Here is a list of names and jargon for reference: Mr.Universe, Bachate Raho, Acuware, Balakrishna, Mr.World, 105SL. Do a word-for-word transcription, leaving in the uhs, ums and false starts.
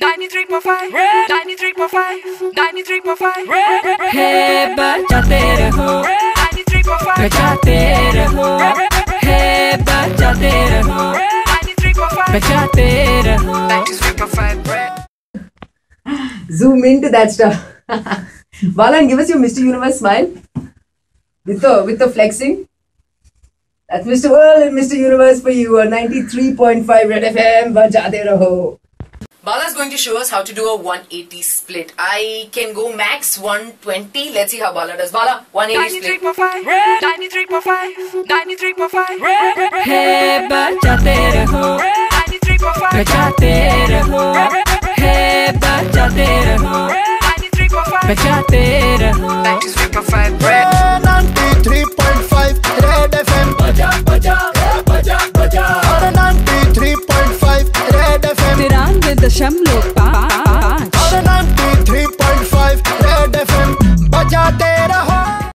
ninety-three point five Red, ninety-three point five, ninety-three point five Red, Red, Red. Hey, bachate raho, ninety-three point five bachate raho, hey, bachate raho, ninety-three point five bachate raho, ninety-three point five Red. Zoom into that stuff. Balan, give us your Mister Universe smile with the with the flexing. That's Mister World and Mister Universe for you. ninety-three point five Red F M. Bachate raho. Bala's going to show us how to do a one eighty split. I can go max one twenty. Let's see how Bala does. Bala, one eighty split. ninety-three point five Red, ninety-three point five, ninety-three point five Red, Red, Red. Hey, bachate raho, ninety-three point five bachate raho, hey, bachate raho, ninety-three point five bachate raho, ninety-three point five Red, ninety-three point five Red F M. Baja, baja, baja, baja. ninety-three point five Red F M. Dasham लोग